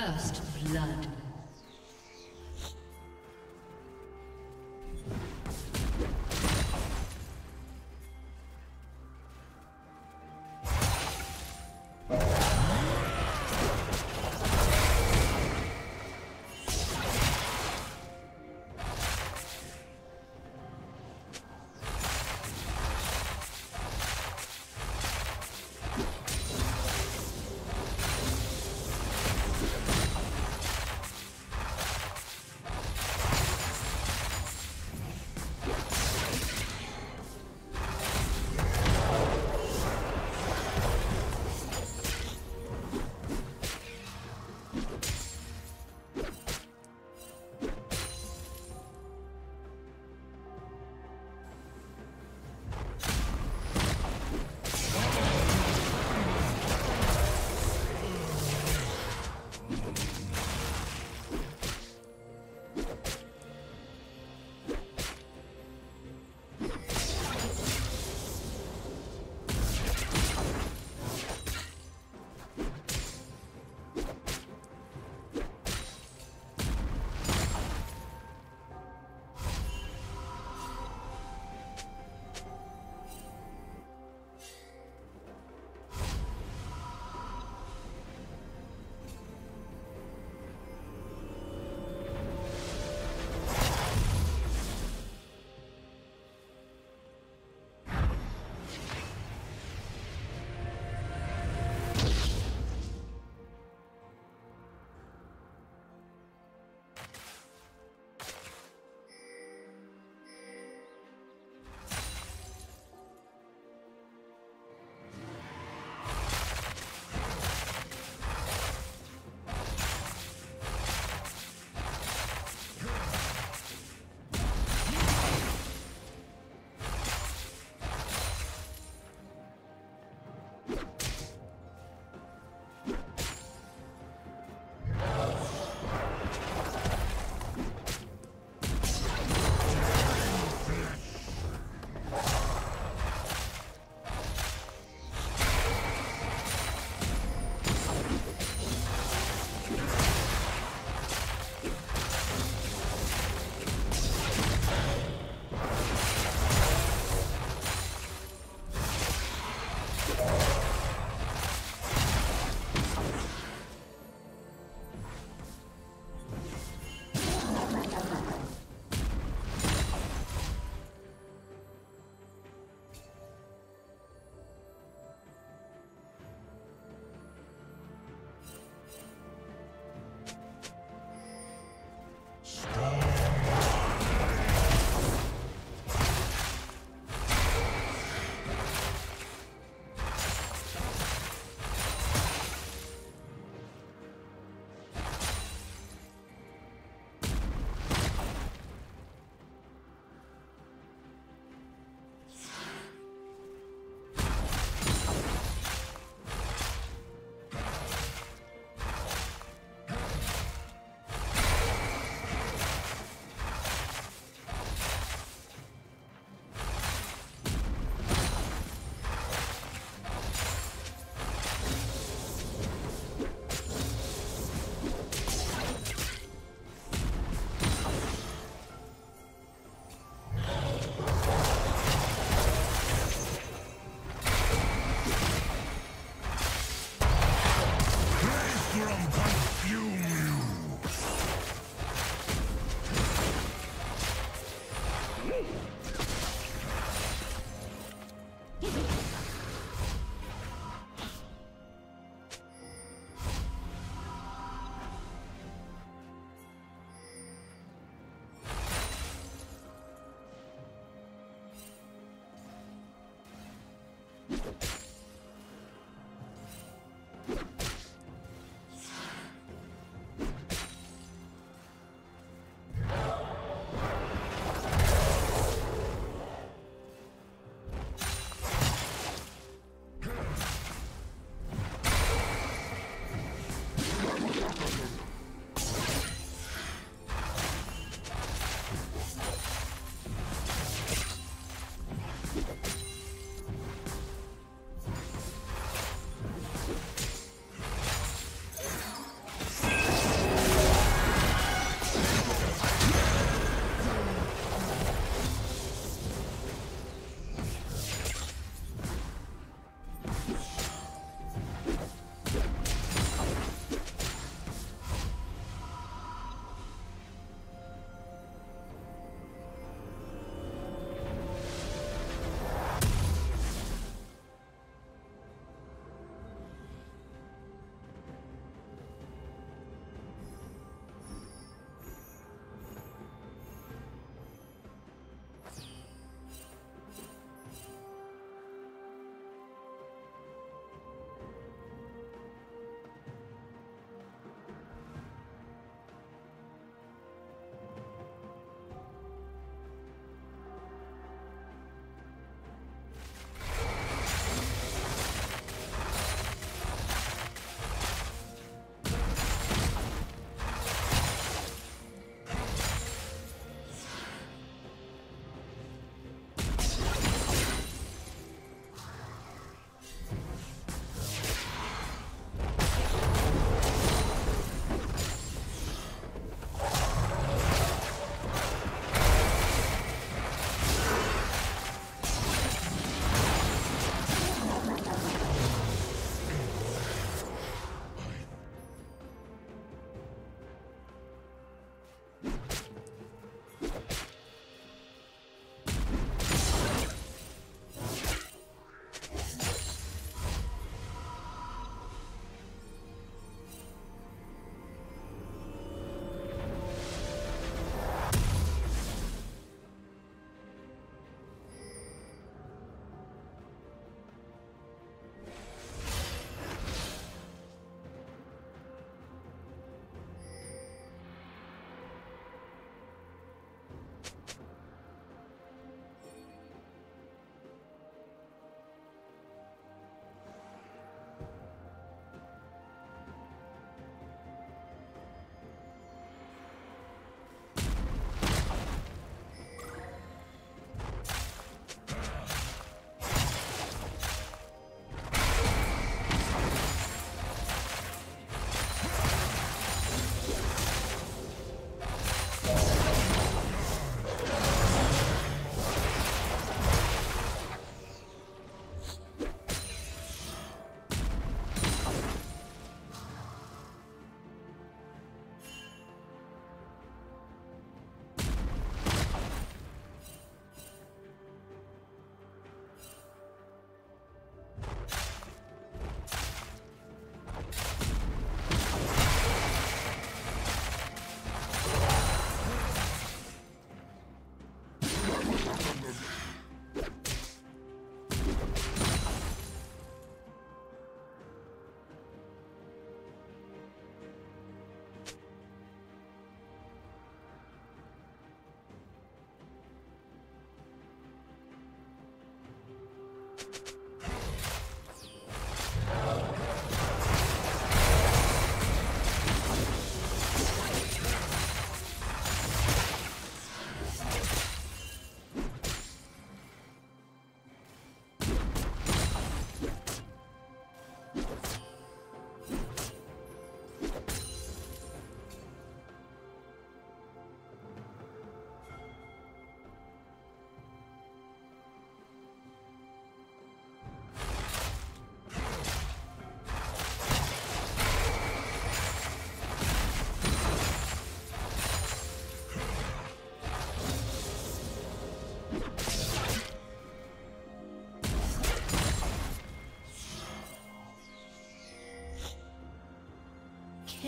First blood.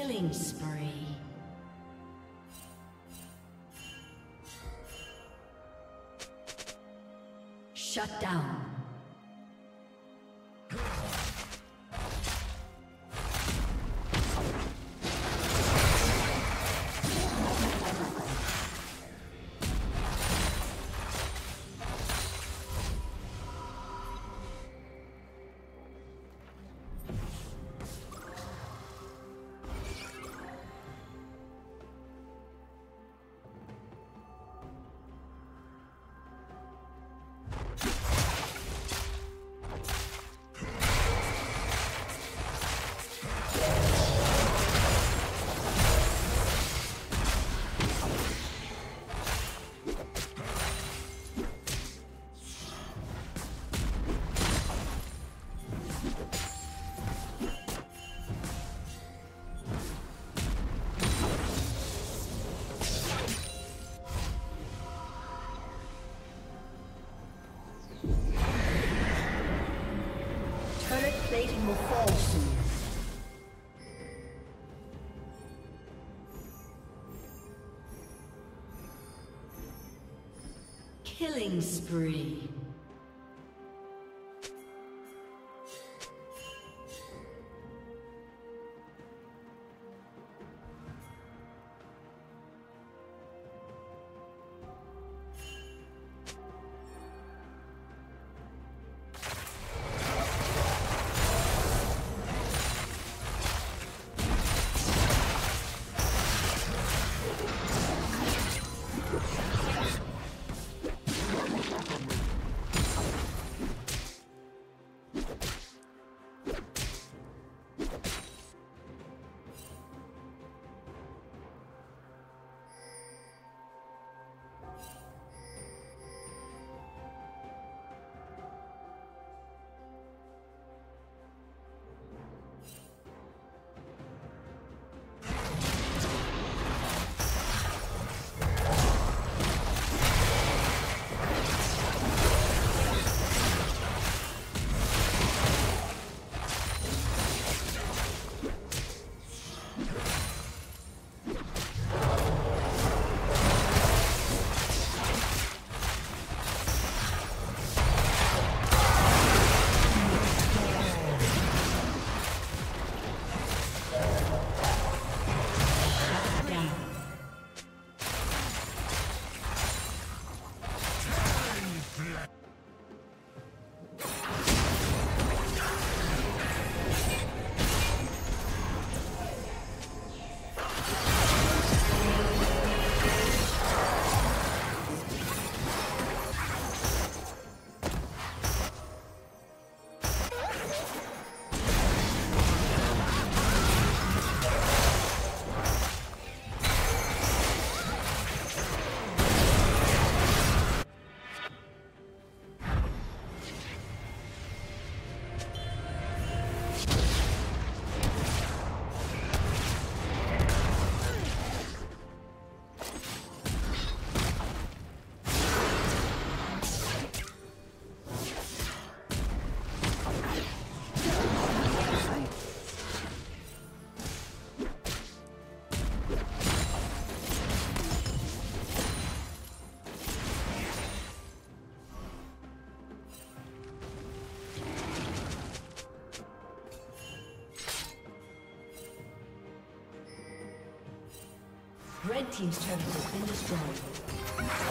Killing spree. Shut down. Plating will fall soon. Killing spree. Red team's turret has been destroyed.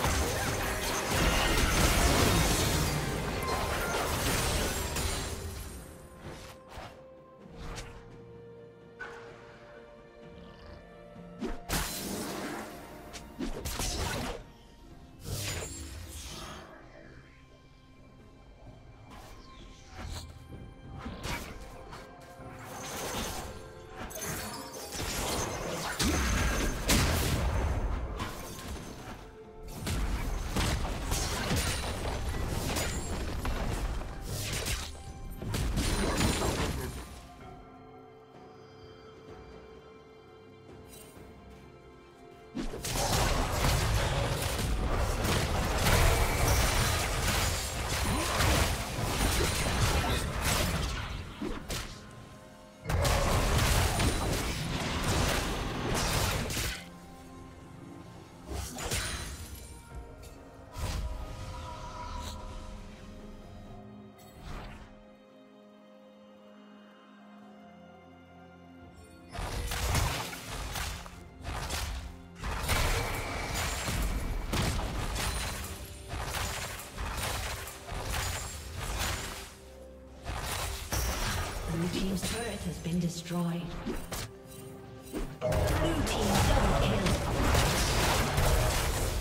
team's turret has been destroyed. Blue team double kill.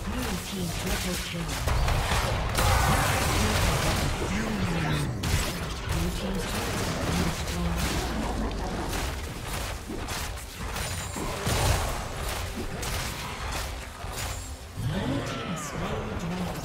Blue team triple kill. Blue team's turret has been destroyed. Blue team slain dragon.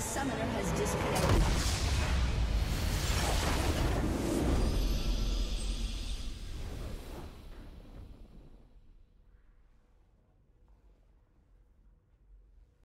Summoner has disconnected.